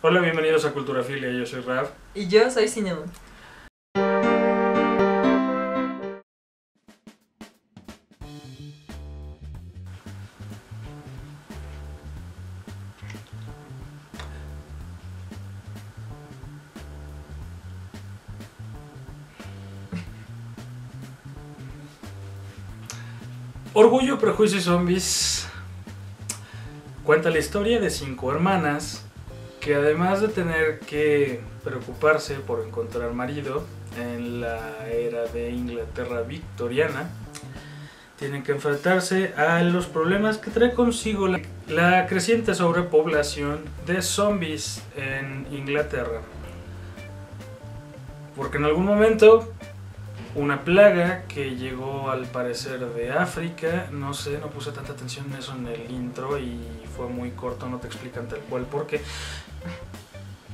Hola, bienvenidos a Culturafilia, yo soy Rab. Y yo soy Cinnamon. Orgullo, Prejuicio y Zombies cuenta la historia de 5 hermanas que, además de tener que preocuparse por encontrar marido en la era de Inglaterra victoriana, tienen que enfrentarse a los problemas que trae consigo la creciente sobrepoblación de zombies en Inglaterra. Porque en algún momento una plaga que llegó al parecer de África, no sé, no puse tanta atención en eso en el intro y fue muy corto, no te explican tal cual por qué.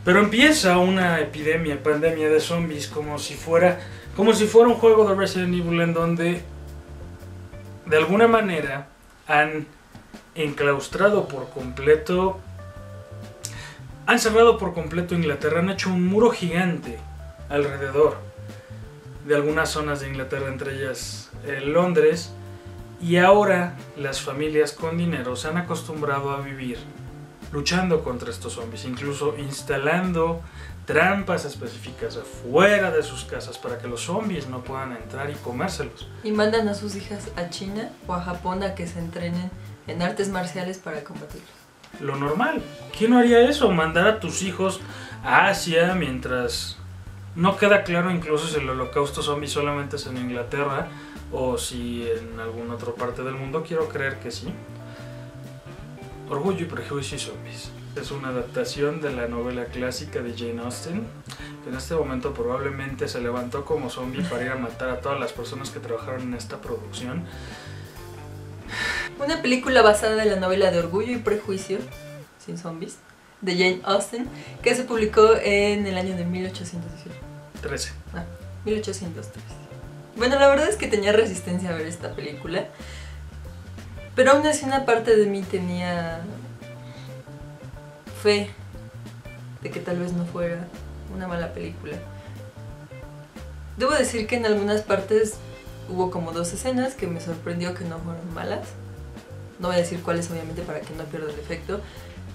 Pero empieza una epidemia, pandemia de zombies, como si fuera un juego de Resident Evil en donde de alguna manera han enclaustrado por completo, han cerrado por completo Inglaterra, han hecho un muro gigante alrededor de algunas zonas de Inglaterra, entre ellas Londres, y ahora las familias con dinero se han acostumbrado a vivir luchando contra estos zombies, incluso instalando trampas específicas afuera de sus casas para que los zombies no puedan entrar y comérselos. Y mandan a sus hijas a China o a Japón a que se entrenen en artes marciales para combatirlos. Lo normal. ¿Quién no haría eso? Mandar a tus hijos a Asia mientras... No queda claro incluso si el holocausto zombie solamente es en Inglaterra o si en alguna otra parte del mundo. Quiero creer que sí. Orgullo y Prejuicio y Zombies es una adaptación de la novela clásica de Jane Austen, que en este momento probablemente se levantó como zombie para ir a matar a todas las personas que trabajaron en esta producción. Una película basada en la novela de Orgullo y Prejuicio, sin zombies, de Jane Austen, que se publicó en el año de 1813. Ah, 1813. Bueno, la verdad es que tenía resistencia a ver esta película, pero aún así una parte de mí tenía fe de que tal vez no fuera una mala película. Debo decir que en algunas partes hubo como 2 escenas que me sorprendió que no fueron malas. No voy a decir cuáles, obviamente, para que no pierda el efecto.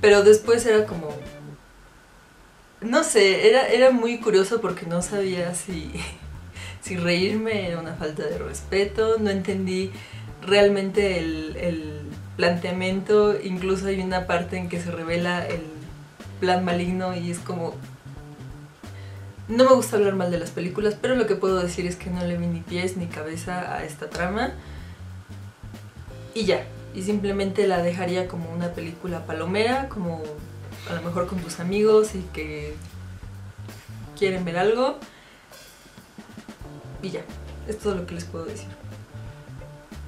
Pero después era como... No sé, era muy curioso porque no sabía si reírme era una falta de respeto, no entendí realmente el planteamiento. Incluso hay una parte en que se revela el plan maligno y es como... No me gusta hablar mal de las películas, pero lo que puedo decir es que no le vi ni pies ni cabeza a esta trama. Y ya. Y simplemente la dejaría como una película palomera, como a lo mejor con tus amigos y que quieren ver algo. Y ya, es todo lo que les puedo decir.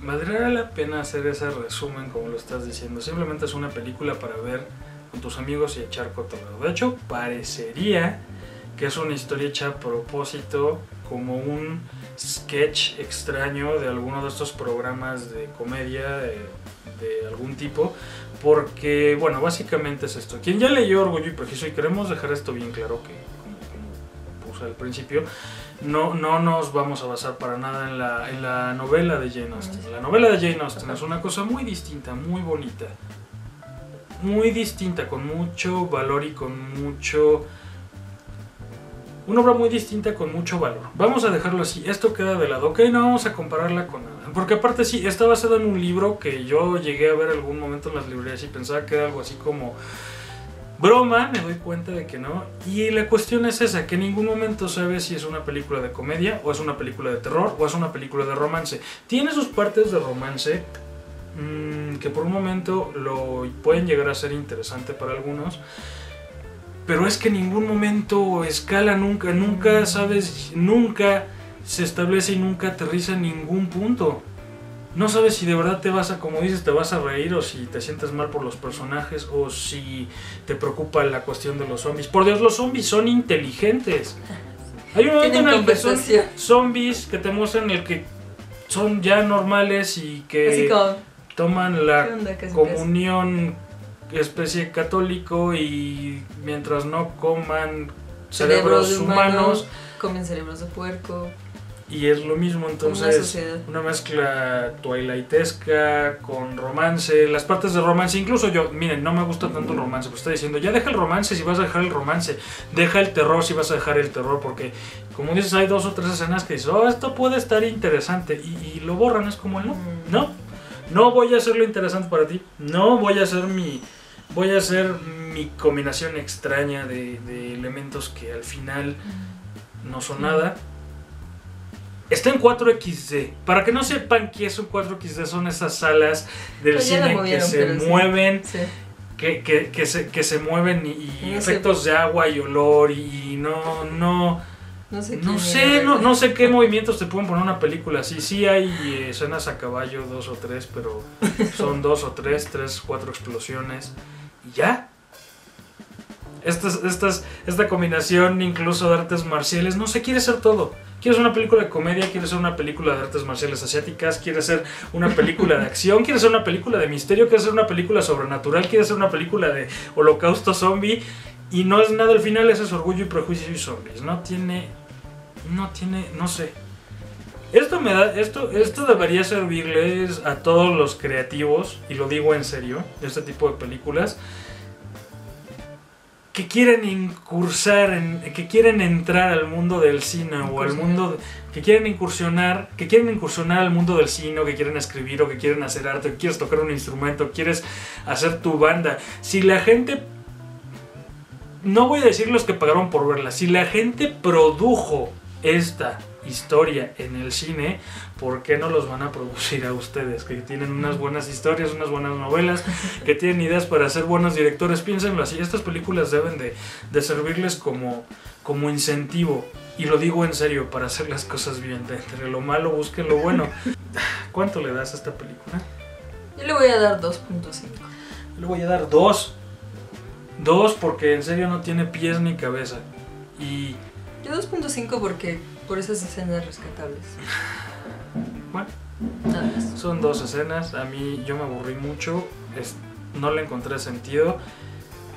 ¿Valdría la pena hacer ese resumen como lo estás diciendo? Simplemente es una película para ver con tus amigos y echar cotorreo. De hecho, parecería que es una historia hecha a propósito, como un sketch extraño de alguno de estos programas de comedia de algún tipo, porque, bueno, básicamente es esto. Quien ya leyó Orgullo y Prejuicio, y queremos dejar esto bien claro, que como puse al principio, no nos vamos a basar para nada en la novela de Jane Austen. La novela de Jane Austen es una cosa muy distinta, muy bonita, muy distinta, con mucho valor y con mucho... Una obra muy distinta con mucho valor. Vamos a dejarlo así, esto queda de lado, ok, no vamos a compararla con nada. Porque aparte sí, está basada en un libro que yo llegué a ver algún momento en las librerías y pensaba que era algo así como broma, me doy cuenta de que no. Y la cuestión es esa, que en ningún momento sabes si es una película de comedia o es una película de terror o es una película de romance. Tiene sus partes de romance que por un momento lo pueden llegar a ser interesante para algunos. Pero es que en ningún momento escala, nunca sabes, nunca se establece y nunca aterriza en ningún punto. No sabes si de verdad te vas a, como dices, te vas a reír o si te sientes mal por los personajes o si te preocupa la cuestión de los zombies. Por Dios, los zombies son inteligentes. Hay un momento en el que son zombies que te muestran el que son ya normales y que toman la comunión especie católico, y mientras no coman cerebros humanos, comen cerebros de puerco. Y es lo mismo, entonces una mezcla twilightesca con romance, las partes de romance, incluso yo, miren, no me gusta tanto el romance, pues está diciendo, ya deja el romance si vas a dejar el romance, deja el terror si vas a dejar el terror, porque como dices, hay dos o tres escenas que dices, oh, esto puede estar interesante, y lo borran, es como, no voy a hacer lo interesante para ti, no voy a hacer mi, voy a hacer mi combinación extraña de elementos que al final no son nada. Está en 4XD. Para que no sepan qué es un 4XD, son esas salas del cine movieron, que se mueven, sí. que se mueven y efectos de agua y olor y no sé qué movimientos te pueden poner una película así. Sí hay escenas a caballo, dos o tres, pero son dos o tres, cuatro explosiones y ya. Esta combinación incluso de artes marciales, no se quiere ser todo. Quieres una película de comedia, quieres ser una película de artes marciales asiáticas, quieres ser una película de acción, quieres ser una película de misterio, quieres ser una película sobrenatural, quieres ser una película de holocausto zombie, y no es nada, al final ese es Orgullo y Prejuicio y Zombies, no sé. Esto me da, esto debería servirles a todos los creativos, y lo digo en serio, de este tipo de películas, que quieren incursar, que quieren entrar al mundo del cine, o al mundo, que quieren incursionar al mundo del cine, o que quieren escribir, o que quieren hacer arte, o que quieres tocar un instrumento, quieres hacer tu banda. Si la gente, no voy a decir los que pagaron por verla, si la gente produjo esta historia en el cine, ¿por qué no los van a producir a ustedes? Que tienen unas buenas historias, unas buenas novelas, que tienen ideas para ser buenos directores, piénsenlo así. Estas películas deben de servirles como incentivo, y lo digo en serio, para hacer las cosas bien. De entre lo malo busquen lo bueno. ¿Cuánto le das a esta película? Yo le voy a dar 2.5. Le voy a dar 2 porque en serio no tiene pies ni cabeza. Y yo 2.5 porque por esas escenas rescatables. Bueno, nada más. Son dos escenas. A mí, yo me aburrí mucho. No le encontré sentido.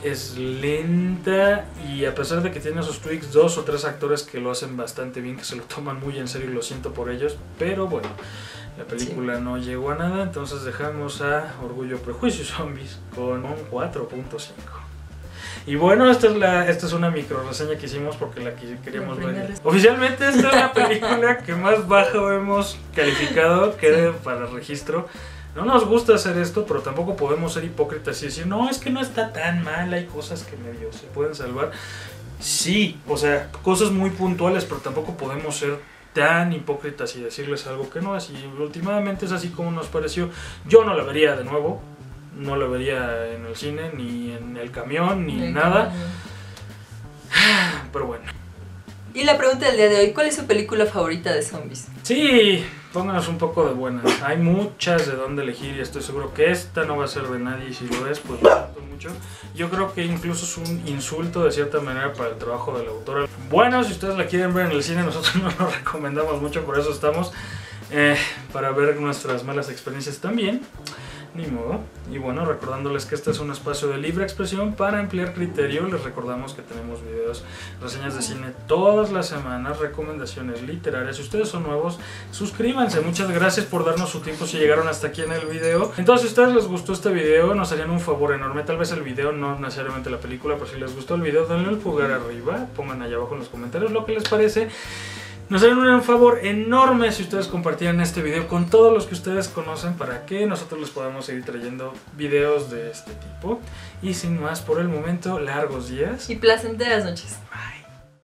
Es lenta, y a pesar de que tiene sus tweaks, dos o tres actores que lo hacen bastante bien, que se lo toman muy en serio, y lo siento por ellos. Pero bueno, la película no llegó a nada. Entonces dejamos a Orgullo, Prejuicio y Zombies con un 4.5. Y bueno, esta es una micro reseña que hicimos porque la que queríamos ver. Oficialmente esta es la película que más bajo hemos calificado, quede para registro. No nos gusta hacer esto, pero tampoco podemos ser hipócritas y decir, no, es que no está tan mal, hay cosas que medio se pueden salvar. Sí, o sea, cosas muy puntuales, pero tampoco podemos ser tan hipócritas y decirles algo que no es. Y últimamente es así como nos pareció. Yo no la vería de nuevo. No la vería en el cine, ni en el camión, ni nada. Pero bueno. Y la pregunta del día de hoy, ¿cuál es su película favorita de zombies? Sí, pónganos un poco de buenas. Hay muchas de donde elegir, y estoy seguro que esta no va a ser de nadie. Y si lo es, pues lo siento mucho. Yo creo que incluso es un insulto de cierta manera para el trabajo de la autora. Bueno, si ustedes la quieren ver en el cine, nosotros no lo recomendamos mucho, por eso estamos. Para ver nuestras malas experiencias también. Ni modo. Y bueno, recordándoles que este es un espacio de libre expresión para ampliar criterio. Les recordamos que tenemos videos, reseñas de cine todas las semanas, recomendaciones literarias. Si ustedes son nuevos, suscríbanse. Muchas gracias por darnos su tiempo si llegaron hasta aquí en el video. Entonces, si a ustedes les gustó este video, nos harían un favor enorme. Tal vez el video, no necesariamente la película, pero si les gustó el video, denle el pulgar arriba. Pongan allá abajo en los comentarios lo que les parece. Nos harían un favor enorme si ustedes compartieran este video con todos los que ustedes conocen, para que nosotros les podamos seguir trayendo videos de este tipo. Y sin más, por el momento, largos días y placenteras noches. Bye.